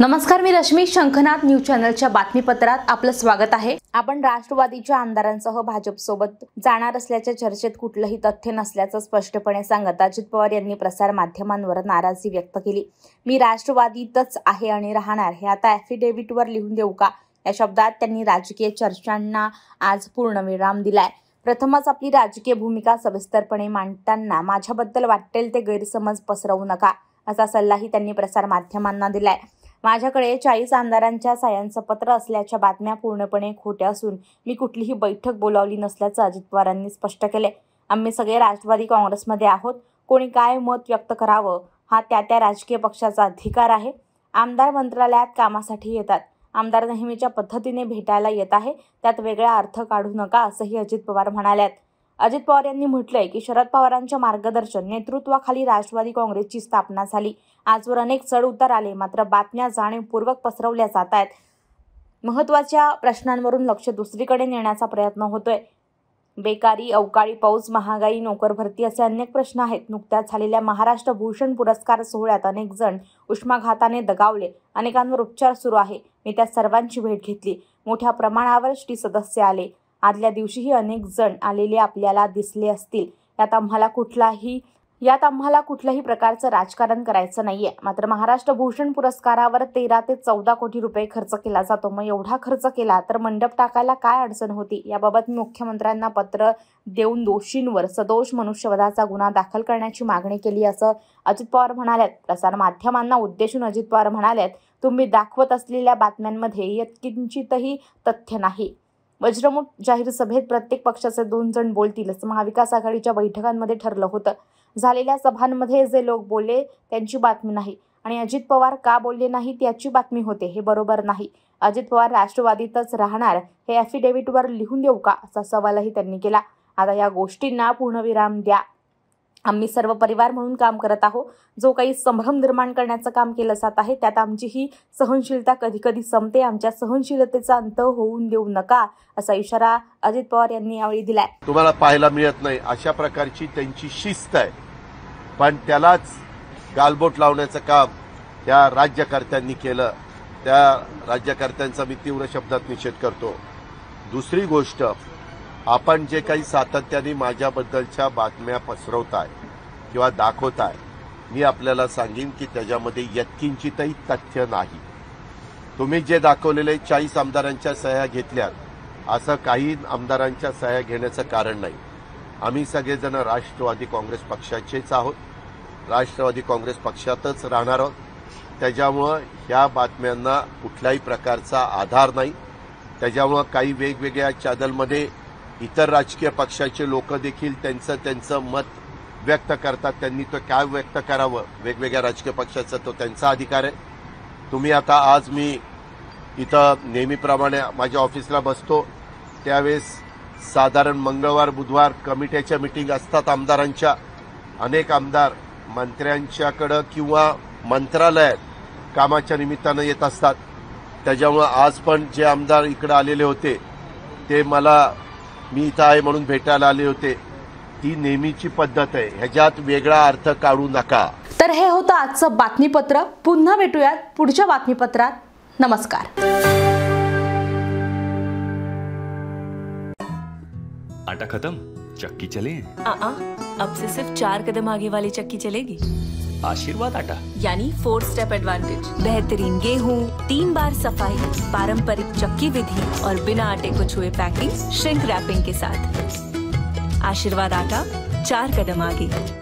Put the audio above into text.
नमस्कार, मी रश्मी शंखनाथ न्यूज चॅनलच्या बातमीपत्रात आपलं स्वागत आहे। आपण राष्ट्रवादीच्या आमदारांसह भाजप सोबत जाणार असल्याच्या चर्चेत कुठलंही तथ्य नसल्याचं स्पष्टपणे सांगत अजित पवार यांनी प्रसार माध्यमांवर नाराजी व्यक्त केली। मी राष्ट्रवादीतच आहे आणि राहणार, हे आता ॲफिडेव्हिटवर लिहून देऊ का, या शब्दात त्यांनी राजकीय चर्चांना आज पूर्णविराम दिलाय। प्रथमच आपली राजकीय भूमिका सविस्तरपणे मांडताना माझ्याबद्दल वाटेल ते गैरसमज पसरवू नका, असा सल्लाही त्यांनी प्रसार माध्यमांना दिलाय। माझ्याकडे 40 आमदारांच्या सह्यांचं पत्र असल्याच्या बातम्या पूर्णपणे खोट्या असून मी कुठलीही बैठक बोलावली नसल्याचं अजित पवारांनी स्पष्ट केले। आम्ही सगळे राष्ट्रवादी काँग्रेसमध्ये आहोत, कोणी काय मत व्यक्त करावं हा त्या राजकीय पक्षाचा अधिकार आहे। आमदार मंत्रालयात कामासाठी येतात, आमदार नेहमीच्या पद्धतीने भेटायला येत आहे, त्यात वेगळा अर्थ काढू नका, असंही अजित पवार म्हणाल्यात। अजित पवार यांनी म्हटलंय की शरद पवारांच्या मार्गदर्शन नेतृत्वाखाली राष्ट्रवादी काँग्रेसची स्थापना झाली। आजवर अनेक चढउतार आले, मात्र बातम्या जाणीवपूर्वक पसरवल्या जात आहेत। महत्त्वाच्या प्रश्नांवरून लक्ष दुसरीकडे नेण्याचा प्रयत्न होतोय। बेकारी, अवकाळी पाऊस, महागाई, नोकर भरती असे अनेक प्रश्न आहेत। नुकत्याच झालेल्या महाराष्ट्र भूषण पुरस्कार सोहळ्यात अनेक जण उष्माघाताने दगावले, अनेकांवर उपचार सुरू आहे। मी त्या सर्वांची भेट घेतली, मोठ्या प्रमाणावर श्री सदस्य आले। आदल्या दिवशीही अनेक जण आलेले आपल्याला दिसले असतील। यात आम्हाला कुठल्याही प्रकारचं राजकारण करायचं नाहीये, मात्र महाराष्ट्र भूषण पुरस्कारावर 13 ते 14 कोटी रुपये खर्च केला जातो। मग एवढा खर्च केला तर मंडप टाकायला काय अडचण होती? याबाबत मुख्यमंत्र्यांना पत्र देऊन दोषींवर सदोष मनुष्यवधाचा गुन्हा दाखल करण्याची मागणी केली, असं अजित पवार म्हणालेत। प्रसार माध्यमांना उद्देशून अजित पवार म्हणालेत, तुम्ही दाखवत असलेल्या बातम्यांमध्ये यत्किंचितही तथ्य नाही। वज्रमुठ जाहीर सभेत प्रत्येक पक्षाचे 2 जण बोलतील असं महाविकास आघाडीच्या बैठकांमध्ये ठरलं होतं। झालेल्या सभांमध्ये जे लोक बोलले त्यांची बातमी नाही आणि अजित पवार का बोलले नाहीत याची बातमी होते, हे बरोबर नाही। अजित पवार राष्ट्रवादीतच राहणार, हे ॲफिडेव्हिटवर लिहून देऊ का, असा सवालही त्यांनी केला। आता या गोष्टींना पूर्णविराम द्या। आम्ही सर्व परिवार म्हणून काम करत आहोत, जो काही संभ्रम निर्माण करण्याचं काम केलं जात आहे त्यात आमची ही सहनशीलता कधीकधी संपते। आमच्या सहनशीलतेचा अंत होऊन देऊ नका, असा इशारा अजित पवार यांनी यावेळी दिलाय। तुम्हाला पाहायला मिळत नाही अशा प्रकारची त्यांची शिस्त आहे, पण त्यालाच गालबोट लावण्याचं काम त्या राज्यकर्त्यांनी केलं। त्या राज्यकर्त्यांचा मी तीव्र शब्दात निषेध करतो। दुसरी गोष्ट, आपण जे काही सातत्याने माझ्याबद्दलच्या बातम्या पसरवताय किंवा दाखवताय, मी आपल्याला सांगेन की त्याच्यामध्ये यत्किंचितही तथ्य नाही। तुम्ही जे दाखवलेले 40 आमदारांच्या सह्या घेतल्यात, असं काही आमदारांच्या सह्या घेण्याचं कारण नाही। आम्ही सगळेजण राष्ट्रवादी काँग्रेस पक्षाचेच आहोत, राष्ट्रवादी काँग्रेस पक्षातच राहणार आहोत। त्याच्यामुळं ह्या बातम्यांना कुठल्याही प्रकारचा आधार नाही। त्याच्यामुळं काही वेगवेगळ्या चॅनलमध्ये इतर राजकीय पक्षाचे लोक देखील त्यांचं मत व्यक्त करतात। त्यांनी तो काय व्यक्त करावं वेगवेगळ्या राजकीय पक्षाचा तो त्यांचा अधिकार आहे। तुम्ही आता आज मी इथं नेहमीप्रमाणे माझ्या ऑफिसला बसतो, त्यावेळेस साधारण मंगळवार बुधवार कमिटीच्या मिटिंग असतात आमदारांच्या। अनेक आमदार मंत्र्यांच्याकडं किंवा मंत्रालयात कामाच्या निमित्तानं येत असतात। त्याच्यामुळं आज पण जे आमदार इकडं आलेले होते ते मला मी इथं आहे म्हणून भेटायला आले होते। ती नेहमीची पद्धत आहे, ह्याच्यात वेगळा अर्थ काढू नका। तर हे होतं आजचं बातमीपत्र। पुन्हा भेटूयात पुढच्या बातमीपत्रात। नमस्कार। आटा खत्म, चक्की चले? अब से सिर्फ 4 कदम आगे वाली चक्की चलेगी। आशीर्वाद आटा यानी 4 स्टेप एडवांटेज, बेहतरीन गेहूँ, 3 बार सफाई, पारंपरिक चक्की विधि और बिना आटे को छुए पैकिंग, श्रिंक रैपिंग के साथ। आशीर्वाद आटा 4 कदम आगे।